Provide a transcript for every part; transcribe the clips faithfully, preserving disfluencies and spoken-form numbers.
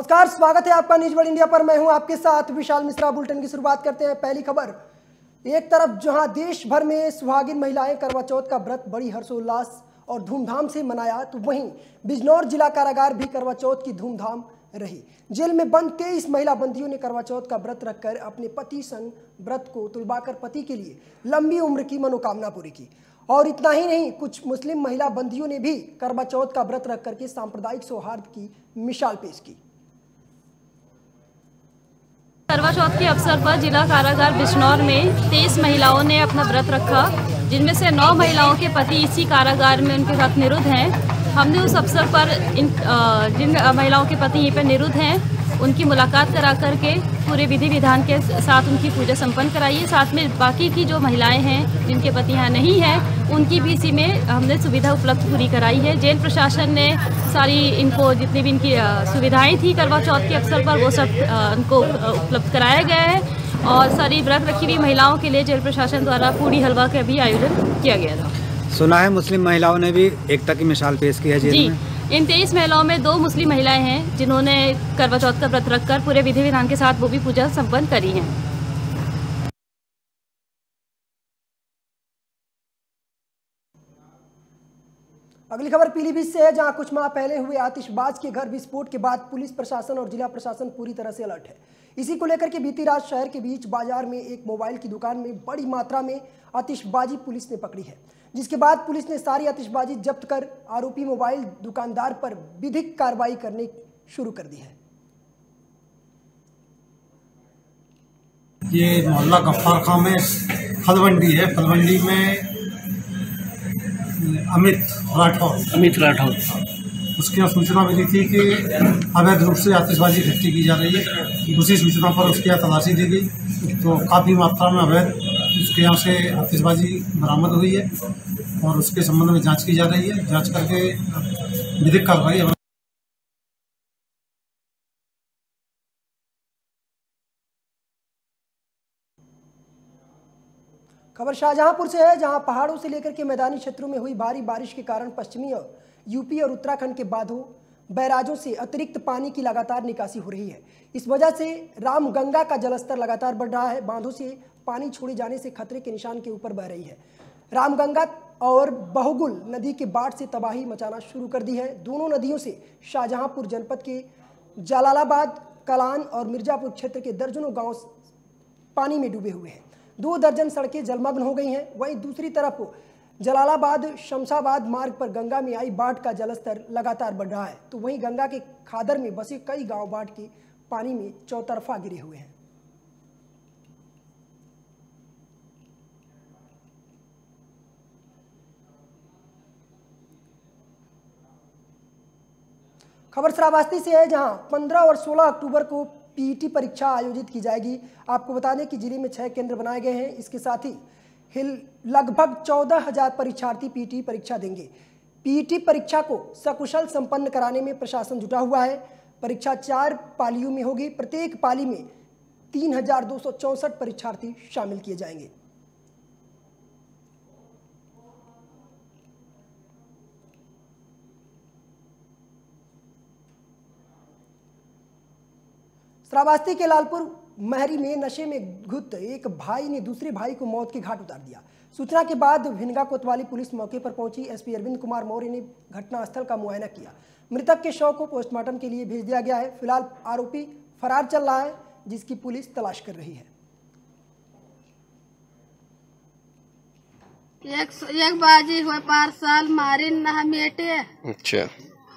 नमस्कार, स्वागत है आपका न्यूज वर्ल्ड इंडिया पर। मैं हूं आपके साथ विशाल मिश्रा। बुलेटिन की शुरुआत करते हैं। पहली खबर, एक तरफ जहां देश भर में सुहागिन महिलाएं करवा चौथ का व्रत बड़ी हर्षोल्लास और धूमधाम से मनाया, तो वहीं बिजनौर जिला कारागार भी करवा चौथ की धूमधाम रही। जेल में बंद तेईस महिला बंदियों ने करवा चौथ का व्रत रखकर अपने पति संग व्रत को तुलवाकर पति के लिए लंबी उम्र की मनोकामना पूरी की। और इतना ही नहीं, कुछ मुस्लिम महिला बंदियों ने भी करवा चौथ का व्रत रख करके सांप्रदायिक सौहार्द की मिसाल पेश की। करवा चौथ के अवसर पर जिला कारागार बिजनौर में तेईस महिलाओं ने अपना व्रत रखा, जिनमें से नौ महिलाओं के पति इसी कारागार में उनके साथ निरुद्ध हैं। हमने उस अवसर पर इन जिन महिलाओं के पति यहीं पर निरुद्ध हैं, उनकी मुलाकात करा करके पूरे विधि विधान के साथ उनकी पूजा संपन्न कराई है। साथ में बाकी की जो महिलाएं हैं जिनके पति यहाँ नहीं हैं, उनकी भी इसी में हमने सुविधा उपलब्ध पूरी कराई है। जेल प्रशासन ने सारी इनको जितनी भी इनकी सुविधाएं थी करवा चौथ के अवसर पर वो सब उनको उपलब्ध कराया गया है। और सारी व्रत रखी हुई महिलाओं के लिए जेल प्रशासन द्वारा पूड़ी हलवा का भी आयोजन किया गया था। सुना है मुस्लिम महिलाओं ने भी एकता की मिसाल पेश की है जेल जी में। इन तेईस महिलाओं में दो मुस्लिम महिलाएं हैं जिन्होंने करवा चौथ का व्रत रखकर पूरे विधि विधान के साथ वो भी पूजा संपन्न करी है। अगली खबर पीलीभीत से है, जहां कुछ माह पहले हुए आतिशबाज के घर विस्फोट के बाद पुलिस प्रशासन और जिला प्रशासन पूरी तरह से अलर्ट है। इसी को लेकर के बीती रात शहर के बीच बाजार में एक मोबाइल की दुकान में बड़ी मात्रा में आतिशबाजी पुलिस ने पकड़ी है, जिसके बाद पुलिस ने सारी आतिशबाजी जब्त कर आरोपी मोबाइल दुकानदार पर विधिक कार्रवाई करने शुरू कर दी है। ये मोहल्ला गफ्फार खां में फलवंडी है। फलवंडी में अमित राठौर अमित राठौर उसकी सूचना मिली थी कि अवैध रूप से आतिशबाजी इकट्ठी की जा रही है। उसी सूचना पर उसके यहाँ तलाशी दी गई तो काफ़ी मात्रा में अवैध उसके यहाँ से आतिशबाजी बरामद हुई है और उसके संबंध में जांच की जा रही है। जांच करके विधिक कार्रवाई। खबर शाहजहांपुर से है, जहां पहाड़ों से लेकर के मैदानी क्षेत्रों में हुई भारी बारिश के कारण पश्चिमी और यूपी और उत्तराखंड के बांधों बैराजों से अतिरिक्त पानी की लगातार निकासी हो रही है। इस वजह से रामगंगा का जलस्तर लगातार बढ़ रहा है। बांधों से पानी छोड़े जाने से खतरे के निशान के ऊपर बह रही है। रामगंगा और बहुगुल नदी के बाढ़ से तबाही मचाना शुरू कर दी है। दोनों नदियों से शाहजहांपुर जनपद के जलालाबाद, कलान और मिर्जापुर क्षेत्र के दर्जनों गांव पानी में डूबे हुए हैं। दो दर्जन सड़कें जलमग्न हो गई हैं। वहीं दूसरी तरफ जलालाबाद शमशाबाद मार्ग पर गंगा में आई बाढ़ का जलस्तर लगातार बढ़ रहा है, तो वहीं गंगा के खादर में बसे कई गाँव बाढ़ के पानी में चौतरफा गिरे हुए हैं। खबर श्रावास्ती से है, जहां पंद्रह और सोलह अक्टूबर को पीईटी परीक्षा आयोजित की जाएगी। आपको बता दें कि जिले में छह केंद्र बनाए गए हैं। इसके साथ ही हिल लगभग चौदह हजार परीक्षार्थी पीईटी परीक्षा देंगे। पीईटी परीक्षा को सकुशल संपन्न कराने में प्रशासन जुटा हुआ है। परीक्षा चार पालियों में होगी। प्रत्येक पाली में तीन हजार दो सौ चौसठ परीक्षार्थी शामिल किए जाएंगे। श्रावास्ती के लालपुर महरी में नशे में घुत एक भाई ने दूसरे भाई को मौत के घाट उतार दिया। सूचना के बाद भिनगा कोतवाली पुलिस मौके पर पहुंची। एसपी अरविंद कुमार मौर्य ने घटनास्थल का मुआयना किया। मृतक के शव को पोस्टमार्टम के लिए भेज दिया गया है। फिलहाल आरोपी फरार चल रहा है, जिसकी पुलिस तलाश कर रही है। एक, एक बाजी हुए पार साल मारे ना मेटे। अच्छा,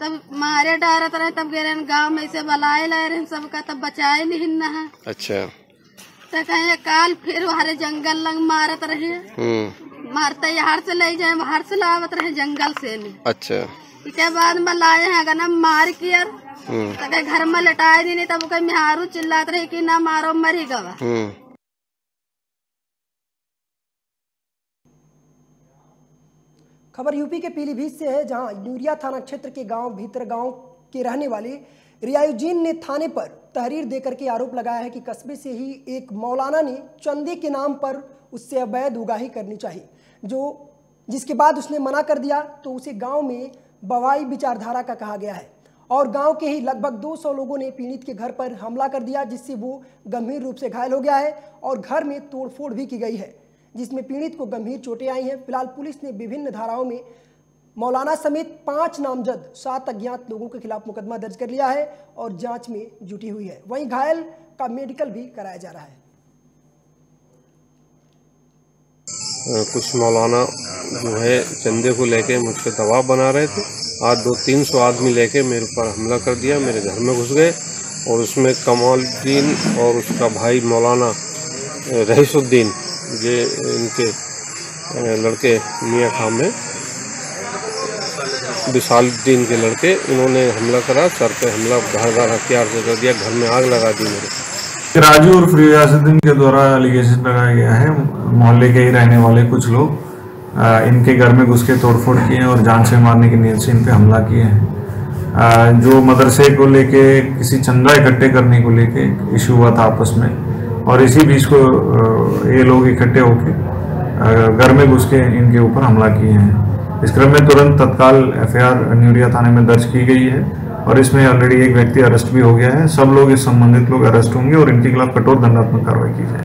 तब मारे डरत रहे, तब गे गाँव में से बलाए लाए रहे सबका, तब बचाए नहीं ना। अच्छा, तो कहे काल फिर हरे जंगल लंग मारत रहे, मारते यहाँ से ले जाए बाहर से लावत रहे जंगल से। अच्छा, इसके बाद में लाए है ना मार किया, तो घर में लटाए दी नहीं, तब कहीं मिहारू चिल्लात रहे कि ना मारो मरी गवा। खबर यूपी के पीलीभीत से है, जहां नूरिया थाना क्षेत्र के गांव भीतरगांव के रहने वाले रियाजुद्दीन ने थाने पर तहरीर देकर के आरोप लगाया है कि कस्बे से ही एक मौलाना ने चंदे के नाम पर उससे अवैध उगाही करनी चाहिए, जो जिसके बाद उसने मना कर दिया तो उसे गांव में बवाई विचारधारा का कहा गया है। और गांव के ही लगभग दो सौ लोगों ने पीड़ित के घर पर हमला कर दिया, जिससे वो गंभीर रूप से घायल हो गया है और घर में तोड़फोड़ भी की गई है, जिसमें पीड़ित को गंभीर चोटें आई हैं। फिलहाल पुलिस ने विभिन्न धाराओं में मौलाना समेत पांच नामजद सात अज्ञात लोगों के खिलाफ मुकदमा दर्ज कर लिया है और जांच में जुटी हुई है। वहीं घायल का मेडिकल भी कराया जा रहा है। कुछ मौलाना जो है चंदे को लेके मुझ पर दबाव बना रहे थे, आज दो तीन सौ आदमी लेके मेरे पर हमला कर दिया, मेरे घर में घुस गए और उसमें कमालुद्दीन और उसका भाई मौलाना रईसुद्दीन जे इनके लड़के मियाँ खां में विशालुद्दीन के लड़के, इन्होंने हमला करा, सर पे हमला धारदार हथियार से कर दिया, घर में आग लगा दी मेरे। राजू और फियासुद्दीन के द्वारा एलिगेशन लगाया गया है। मोहल्ले के ही रहने वाले कुछ लोग इनके घर में घुस के तोड़फोड़ किए हैं और जान से मारने की नीयत से इन पर हमला किए हैं। जो मदरसे को लेके किसी चंदा इकट्ठे करने को लेके इशू हुआ था आपस में, और इसी बीच को ये लोग इकट्ठे होके घर में घुस के इनके ऊपर हमला किए हैं। इस क्रम में तुरंत तत्काल एफ आई आर नूरिया थाने में दर्ज की गई है और इसमें ऑलरेडी एक व्यक्ति अरेस्ट भी हो गया है। सब लोग, इस संबंधित लोग अरेस्ट होंगे और इनके खिलाफ कठोर दंडात्मक कार्रवाई की जाएगी।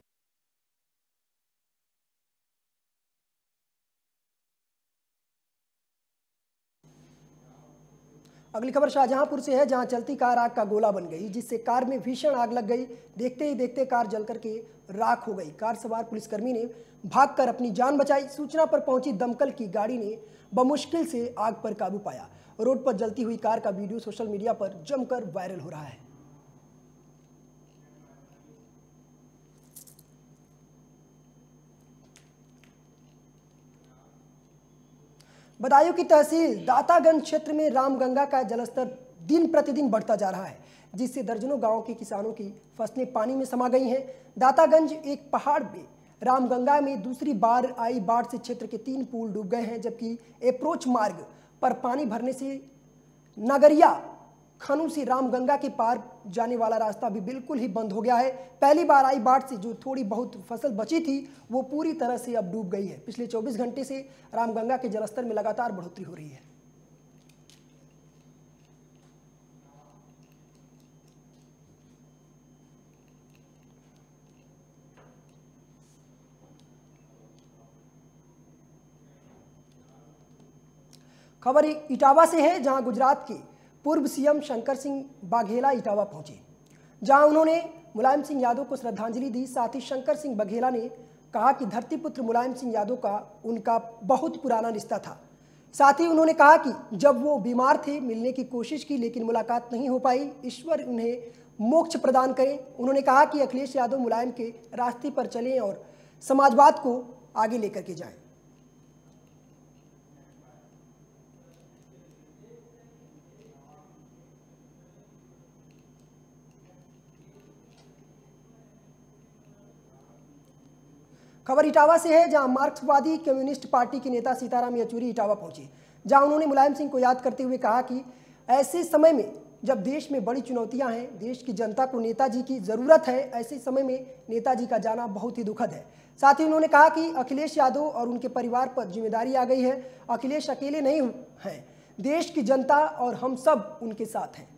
अगली खबर शाहजहांपुर से है, जहां चलती कार आग का गोला बन गई, जिससे कार में भीषण आग लग गई। देखते ही देखते कार जल करके राख हो गई। कार सवार पुलिसकर्मी ने भागकर अपनी जान बचाई। सूचना पर पहुंची दमकल की गाड़ी ने बमुश्किल से आग पर काबू पाया। रोड पर जलती हुई कार का वीडियो सोशल मीडिया पर जमकर वायरल हो रहा है। बदायूं की तहसील दातागंज क्षेत्र में रामगंगा का जलस्तर दिन प्रतिदिन बढ़ता जा रहा है, जिससे दर्जनों गांवों के किसानों की फसलें पानी में समा गई हैं। दातागंज एक पहाड़ पे रामगंगा में दूसरी बार आई बाढ़ से क्षेत्र के तीन पुल डूब गए हैं, जबकि अप्रोच मार्ग पर पानी भरने से नगरिया खानों से रामगंगा के पार जाने वाला रास्ता भी बिल्कुल ही बंद हो गया है। पहली बार आई बाढ़ से जो थोड़ी बहुत फसल बची थी वो पूरी तरह से अब डूब गई है। पिछले चौबीस घंटे से रामगंगा के जलस्तर में लगातार बढ़ोतरी हो रही है। खबर इटावा से है, जहां गुजरात के पूर्व सीएम शंकर सिंह बघेला इटावा पहुंचे, जहां उन्होंने मुलायम सिंह यादव को श्रद्धांजलि दी। साथ ही शंकर सिंह बघेला ने कहा कि धरतीपुत्र मुलायम सिंह यादव का उनका बहुत पुराना रिश्ता था। साथ ही उन्होंने कहा कि जब वो बीमार थे मिलने की कोशिश की लेकिन मुलाकात नहीं हो पाई, ईश्वर उन्हें मोक्ष प्रदान करे। उन्होंने कहा कि अखिलेश यादव मुलायम के रास्ते पर चलें और समाजवाद को आगे लेकर के जाएं। खबर इटावा से है, जहां मार्क्सवादी कम्युनिस्ट पार्टी के नेता सीताराम येचुरी इटावा पहुंचे, जहां उन्होंने मुलायम सिंह को याद करते हुए कहा कि ऐसे समय में जब देश में बड़ी चुनौतियां हैं, देश की जनता को नेताजी की ज़रूरत है, ऐसे समय में नेताजी का जाना बहुत ही दुखद है। साथ ही उन्होंने कहा कि अखिलेश यादव और उनके परिवार पर जिम्मेदारी आ गई है। अखिलेश अकेले नहीं हैं, देश की जनता और हम सब उनके साथ हैं।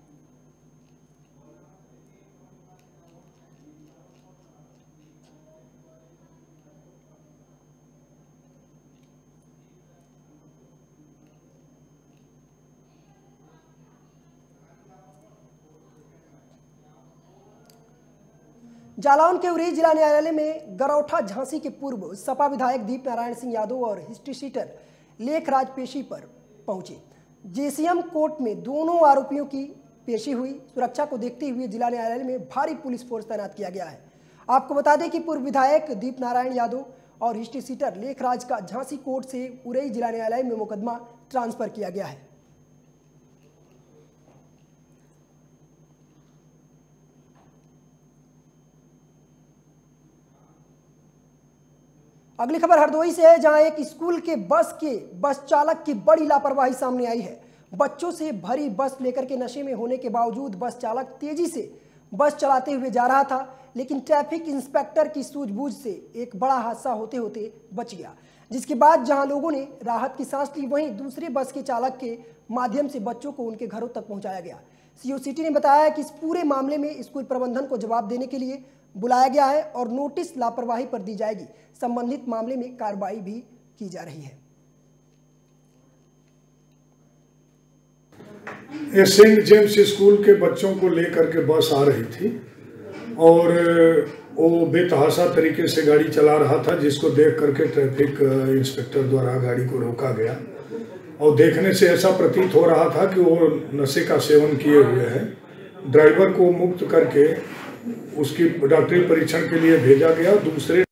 जालौन के उरई जिला न्यायालय में गरौठा झांसी के पूर्व सपा विधायक दीप नारायण सिंह यादव और हिस्ट्री शीटर लेखराज पेशी पर पहुंचे। जेसीएम कोर्ट में दोनों आरोपियों की पेशी हुई। सुरक्षा को देखते हुए जिला न्यायालय में भारी पुलिस फोर्स तैनात किया गया है। आपको बता दें कि पूर्व विधायक दीप नारायण यादव और हिस्ट्री शीटर लेखराज का झांसी कोर्ट से उरई जिला न्यायालय में मुकदमा ट्रांसफर किया गया है। अगली खबर हरदोई से है, जहां एक स्कूल के बस के बस चालक की बड़ी लापरवाही सामने आई है। बच्चों से भरी बस लेकर के नशे में होने के बावजूद बस चालक तेजी से बस चलाते हुए जा रहा था, लेकिन ट्रैफिक इंस्पेक्टर की सूझबूझ से एक बड़ा हादसा होते होते बच गया, जिसके बाद जहां लोगों ने राहत की सांस ली, वहीं दूसरे बस के चालक के माध्यम से बच्चों को उनके घरों तक पहुँचाया गया। सीओसीटी ने बताया कि इस पूरे मामले में स्कूल प्रबंधन को जवाब देने के लिए बुलाया गया है और नोटिस लापरवाही पर दी जाएगी। संबंधित मामले में कार्रवाई भी की जा रही है। ये सेंट जेम्स स्कूल के बच्चों को लेकर के बस आ रही थी और वो बेतहाशा तरीके से गाड़ी चला रहा था, जिसको देख करके ट्रैफिक इंस्पेक्टर द्वारा गाड़ी को रोका गया और देखने से ऐसा प्रतीत हो रहा था कि वो नशे का सेवन किए हुए है। ड्राइवर को मुक्त करके उसकी डॉक्टरी परीक्षण के लिए भेजा गया। दूसरे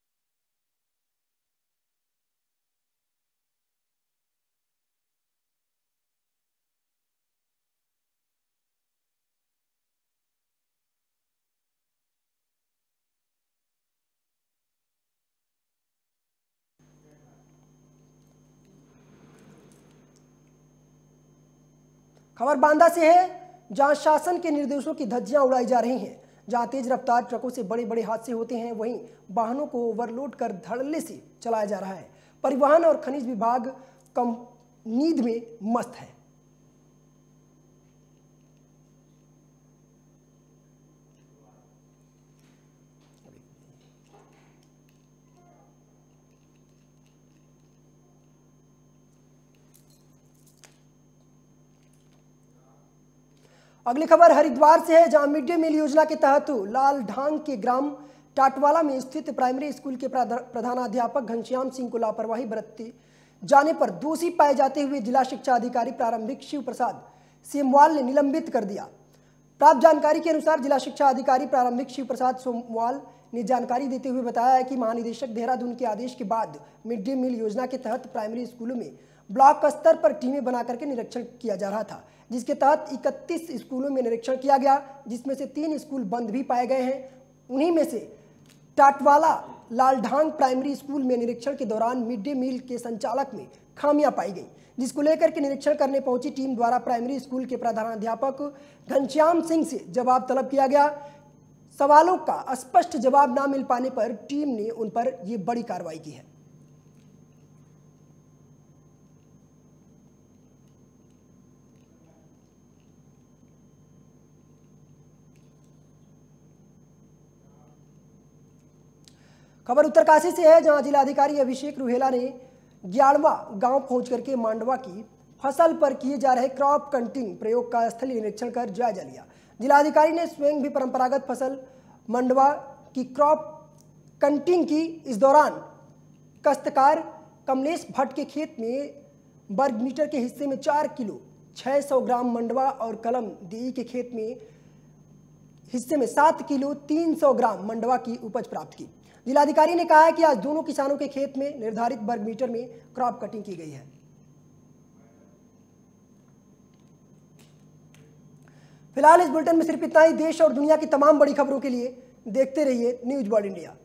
खबर बांदा से है, जहां शासन के निर्देशों की धज्जियां उड़ाई जा रही हैं। जहां तेज रफ्तार ट्रकों से बड़े बड़े हादसे होते हैं, वहीं वाहनों को ओवरलोड कर धड़ल्ले से चलाया जा रहा है। परिवहन और खनिज विभाग कम नींद में मस्त है। अगली खबर हरिद्वार से है, जहां मिड डे मील योजना के तहत लाल ढांग के ग्राम टाटवाला में स्थित प्राइमरी स्कूल के प्रधानाध्यापक घनश्याम सिंह को लापरवाही बरतते जाने पर दोषी पाए जाते हुए जिला शिक्षा अधिकारी प्रारंभिक शिव प्रसाद सेमवाल ने निलंबित कर दिया। प्राप्त जानकारी के अनुसार जिला शिक्षा अधिकारी प्रारंभिक शिव प्रसाद सेमवाल ने जानकारी देते हुए बताया है कि महानिदेशक देहरादून के आदेश के बाद मिड डे मील योजना के तहत प्राइमरी स्कूलों में ब्लॉक स्तर पर टीमें बना करके निरीक्षण किया जा रहा था, जिसके तहत इकतीस स्कूलों में निरीक्षण किया गया, जिसमें से तीन स्कूल बंद भी पाए गए हैं। उन्हीं में से टाटवाला लालढांग प्राइमरी स्कूल में निरीक्षण के दौरान मिड डे मील के संचालक में खामियां पाई गई, जिसको लेकर के निरीक्षण करने पहुंची टीम द्वारा प्राइमरी स्कूल के प्रधानाध्यापक घनश्याम सिंह से जवाब तलब किया गया। सवालों का स्पष्ट जवाब न मिल पाने पर टीम ने उन पर यह बड़ी कार्रवाई की है। खबर उत्तरकाशी से है, जहां जिलाधिकारी अभिषेक रुहेला ने ग्यारहवा गांव पहुंचकर के मांडवा की फसल पर किए जा रहे क्रॉप कंटिंग प्रयोग का स्थलीय निरीक्षण कर जायजा लिया। जिलाधिकारी ने स्वयं भी परंपरागत फसल मंडवा की क्रॉप कंटिंग की। इस दौरान काश्तकार कमलेश भट्ट के खेत में वर्ग मीटर के हिस्से में चार किलो छः सौ ग्राम मंडवा और कलम देई के खेत में हिस्से में सात किलो तीन सौ ग्राम मंडवा की उपज प्राप्त की। जिलाधिकारी ने कहा है कि आज दोनों किसानों के खेत में निर्धारित वर्ग मीटर में क्रॉप कटिंग की गई है। फिलहाल इस बुलेटिन में सिर्फ इतना ही। देश और दुनिया की तमाम बड़ी खबरों के लिए देखते रहिए न्यूज़ वर्ल्ड इंडिया।